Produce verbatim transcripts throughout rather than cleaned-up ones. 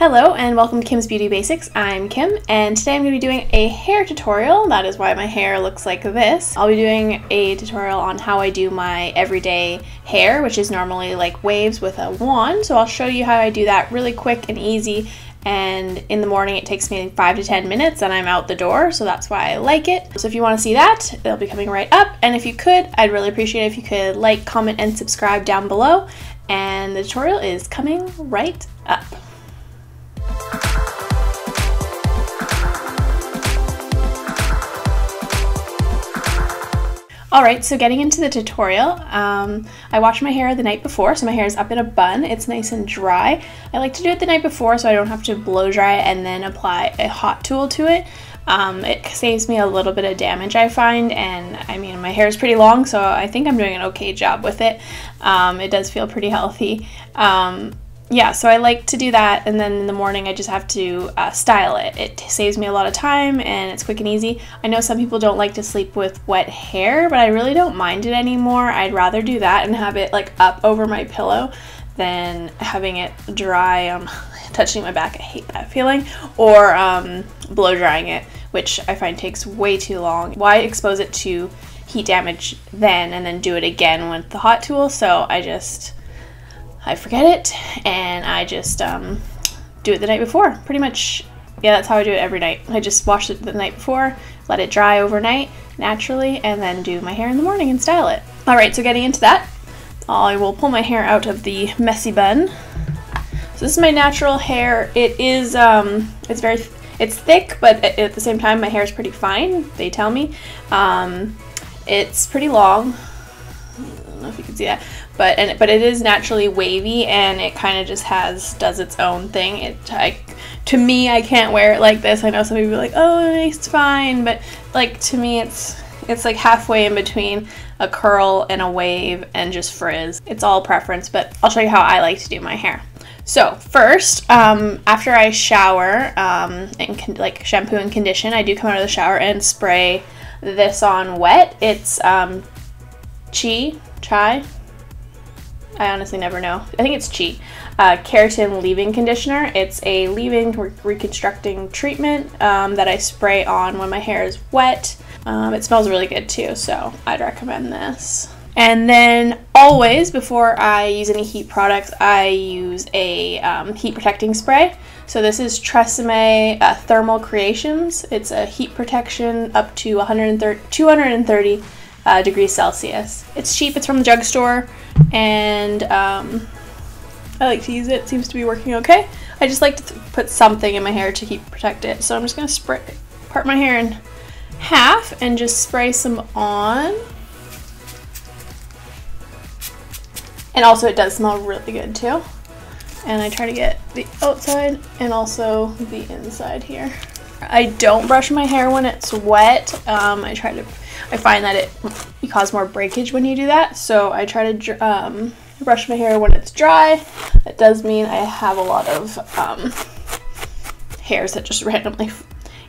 Hello and welcome to Kim's Beauty Basics. I'm Kim and today I'm going to be doing a hair tutorial. That is why my hair looks like this. I'll be doing a tutorial on how I do my everyday hair, which is normally like waves with a wand. So I'll show you how I do that really quick and easy, and in the morning it takes me five to ten minutes and I'm out the door, so that's why I like it. So if you want to see that, it'll be coming right up, and if you could, I'd really appreciate it if you could like, comment, and subscribe down below, and the tutorial is coming right up. Alright, so getting into the tutorial, um, I washed my hair the night before, so my hair is up in a bun. It's nice and dry. I like to do it the night before so I don't have to blow dry it and then apply a hot tool to it. Um, it saves me a little bit of damage, I find, and I mean, my hair is pretty long, so I think I'm doing an okay job with it. Um, it does feel pretty healthy. Um, Yeah, so I like to do that, and then in the morning I just have to uh, style it. It saves me a lot of time, and it's quick and easy. I know some people don't like to sleep with wet hair, but I really don't mind it anymore. I'd rather do that and have it like up over my pillow than having it dry, um, touching my back. I hate that feeling. Or um, blow drying it, which I find takes way too long. Why expose it to heat damage then and then do it again with the hot tool? So I just... I forget it, and I just um, do it the night before. Pretty much, yeah, that's how I do it every night. I just wash it the night before, let it dry overnight naturally, and then do my hair in the morning and style it. Alright, so getting into that, I will pull my hair out of the messy bun. So this is my natural hair. It is, um, it's very, th it's thick, but at the same time my hair is pretty fine, they tell me. Um, it's pretty long. I don't know if you can see that, but and but it is naturally wavy, and it kind of just has does its own thing. It I, to me, I can't wear it like this. I know some people are like, oh, it's fine, but like to me, it's it's like halfway in between a curl and a wave and just frizz. It's all preference, but I'll show you how I like to do my hair. So first, um, after I shower um, and con like shampoo and condition, I do come out of the shower and spray this on wet. It's um, Chi. Chai? I honestly never know. I think it's Chi. Uh, Keratin leave-in conditioner. It's a leave-in re reconstructing treatment um, that I spray on when my hair is wet. Um, it smells really good too, so I'd recommend this. And then always, before I use any heat products, I use a um, heat protecting spray. So this is Tresemme uh, Thermal Creations. It's a heat protection up to one hundred thirty, two hundred thirty Uh, degrees Celsius. It's cheap, it's from the drugstore, and um, I like to use it. It seems to be working okay. I just like to th put something in my hair to keep protect it, so I'm just going to spray part my hair in half and just spray some on. And also it does smell really good too, and I try to get the outside and also the inside here. I don't brush my hair when it's wet. um, I try to I find that it you cause more breakage when you do that, so I try to um, brush my hair when it's dry. That does mean I have a lot of um, hairs that just randomly,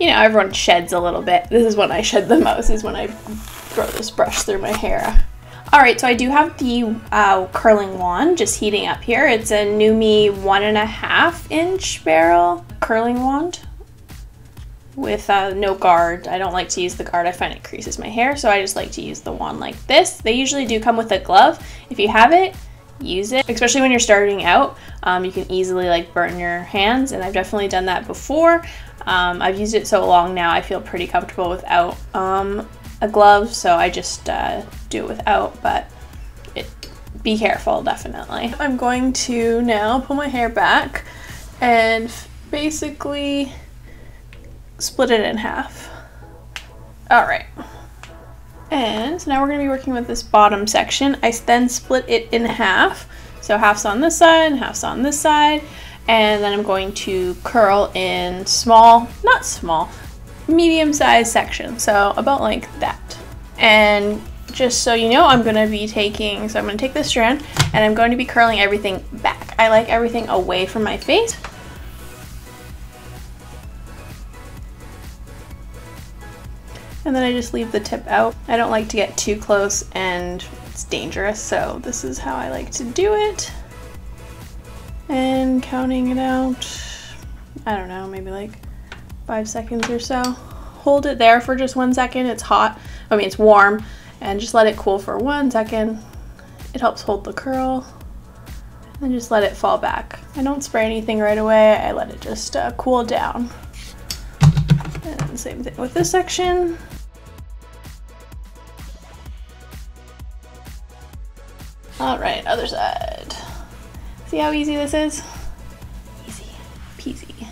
you know, everyone sheds a little bit. This is when I shed the most, is when I throw this brush through my hair. Alright, so I do have the uh, curling wand just heating up here. It's a NuMe one and a half inch barrel curling wand with uh, no guard. I don't like to use the guard, I find it creases my hair, so I just like to use the wand like this. They usually do come with a glove. If you have it, use it. Especially when you're starting out, um, you can easily like burn your hands, and I've definitely done that before. Um, I've used it so long now I feel pretty comfortable without um, a glove, so I just uh, do it without, but it, be careful, definitely. I'm going to now pull my hair back and basically split it in half. Alright, and so now we're going to be working with this bottom section. I then split it in half, so half's on this side and half's on this side, and then I'm going to curl in small, not small, medium-sized sections, so about like that. And just so you know, I'm going to be taking, so I'm going to take this strand and I'm going to be curling everything back. I like everything away from my face. And then I just leave the tip out. I don't like to get too close and it's dangerous, so this is how I like to do it. And counting it out, I don't know, maybe like five seconds or so. Hold it there for just one second. It's hot, I mean, it's warm, and just let it cool for one second. It helps hold the curl. And just let it fall back. I don't spray anything right away. I let it just uh, cool down. And same thing with this section. All right, other side. See how easy this is? Easy peasy.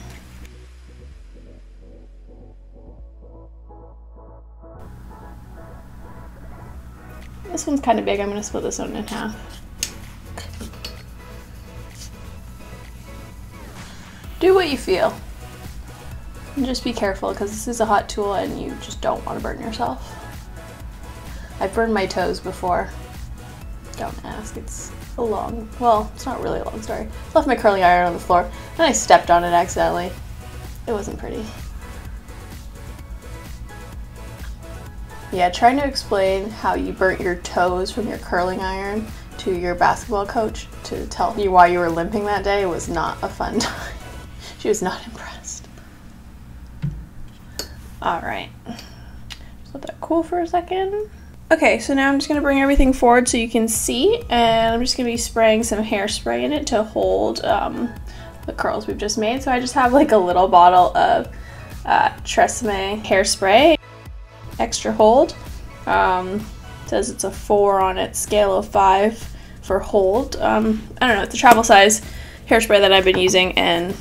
This one's kind of big. I'm gonna split this one in half. Do what you feel. And just be careful, because this is a hot tool and you just don't want to burn yourself. I've burned my toes before. Don't ask, it's a long, well, it's not really a long story. I left my curling iron on the floor and I stepped on it accidentally. It wasn't pretty. Yeah, trying to explain how you burnt your toes from your curling iron to your basketball coach to tell you why you were limping that day was not a fun time. She was not impressed. All right, just let that cool for a second. Okay, so now I'm just gonna bring everything forward so you can see, and I'm just gonna be spraying some hairspray in it to hold um, the curls we've just made. So I just have like a little bottle of uh, Tresemme hairspray, extra hold. Um, it says it's a four on its scale of five for hold. Um, I don't know, it's a travel size hairspray that I've been using, and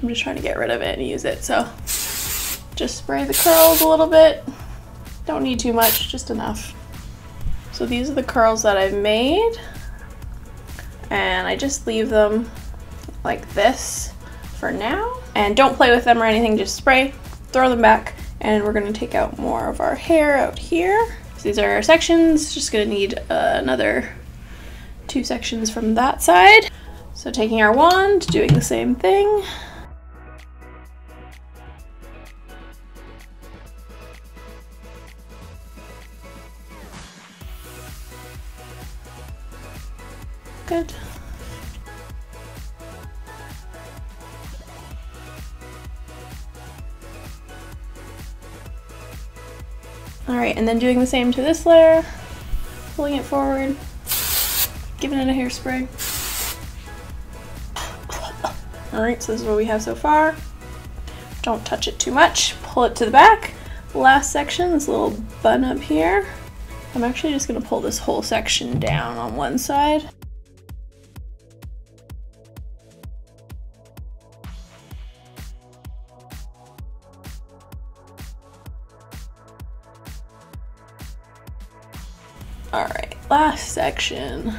I'm just trying to get rid of it and use it. So just spray the curls a little bit. Don't need too much, just enough. So these are the curls that I've made, and I just leave them like this for now. And don't play with them or anything, just spray, throw them back, and we're gonna take out more of our hair out here. So these are our sections, just gonna need uh, another two sections from that side. So taking our wand, doing the same thing. Good. All right, and then doing the same to this layer, pulling it forward, giving it a hairspray. All right, so this is what we have so far. Don't touch it too much, pull it to the back. Last section, this little bun up here. I'm actually just gonna pull this whole section down on one side. Alright, last section.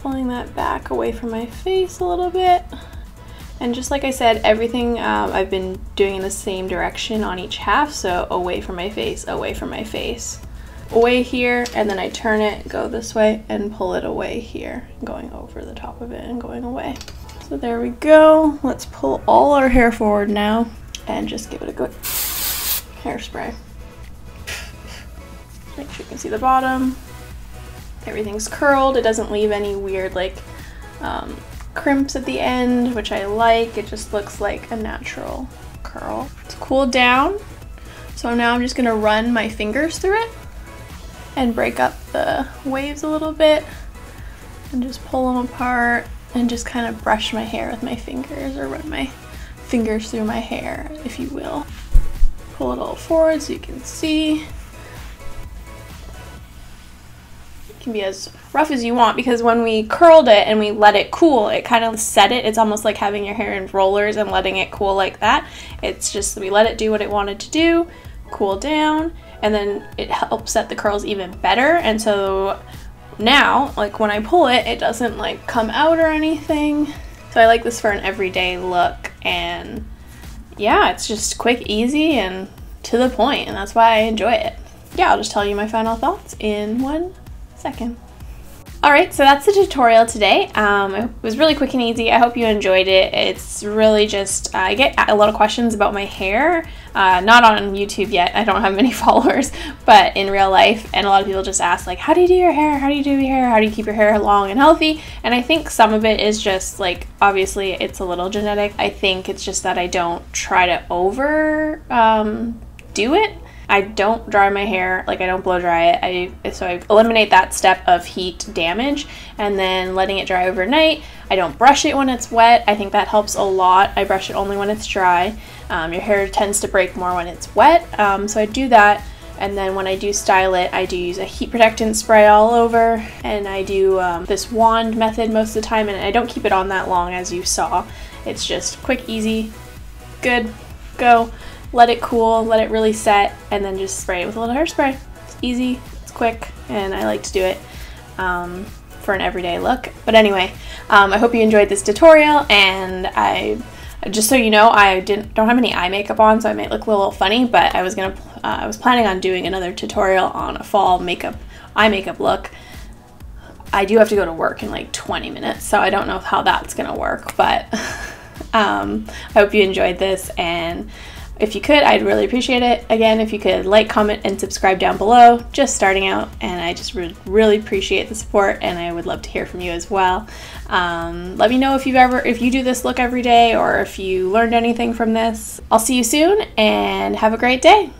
Pulling that back away from my face a little bit. And just like I said, everything um, I've been doing in the same direction on each half, so away from my face, away from my face. Away here, and then I turn it, go this way, and pull it away here, going over the top of it and going away. So there we go. Let's pull all our hair forward now and just give it a quick hairspray. Make sure you can see the bottom. Everything's curled. It doesn't leave any weird like um, crimps at the end, which I like. It just looks like a natural curl. It's cooled down. So now I'm just gonna run my fingers through it and break up the waves a little bit and just pull them apart and just kind of brush my hair with my fingers, or run my fingers through my hair, if you will. Pull it all forward so you can see. Can be as rough as you want, because when we curled it and we let it cool, it kind of set it. It's almost like having your hair in rollers and letting it cool like that. It's just we let it do what it wanted to do, cool down, and then it helps set the curls even better. And so now, like when I pull it, it doesn't like come out or anything. So I like this for an everyday look, and yeah, it's just quick, easy, and to the point, and that's why I enjoy it. Yeah, I'll just tell you my final thoughts in one second. Alright, so that's the tutorial today. Um, it was really quick and easy. I hope you enjoyed it. It's really just, uh, I get a lot of questions about my hair, uh, not on YouTube yet, I don't have many followers, but in real life, and a lot of people just ask like, how do you do your hair? How do you do your hair? How do you keep your hair long and healthy? And I think some of it is just like, obviously it's a little genetic. I think it's just that I don't try to over um, do it. I don't dry my hair, like I don't blow dry it, I, so I eliminate that step of heat damage and then letting it dry overnight. I don't brush it when it's wet, I think that helps a lot. I brush it only when it's dry. Um, your hair tends to break more when it's wet, um, so I do that. And then when I do style it, I do use a heat protectant spray all over, and I do um, this wand method most of the time, and I don't keep it on that long as you saw. It's just quick, easy, good, go. Let it cool, let it really set, and then just spray it with a little hairspray. It's easy, it's quick, and I like to do it um, for an everyday look. But anyway, um, I hope you enjoyed this tutorial, and I, just so you know, I didn't don't have any eye makeup on, so I might look a little funny, but I was gonna, uh, I was planning on doing another tutorial on a fall makeup, eye makeup look. I do have to go to work in like twenty minutes, so I don't know how that's gonna work, but um, I hope you enjoyed this, and if you could, I'd really appreciate it. Again, if you could like, comment, and subscribe down below, just starting out, and I just re really appreciate the support, and I would love to hear from you as well. Um, let me know if you've ever, if you do this look every day, or if you learned anything from this. I'll see you soon, and have a great day.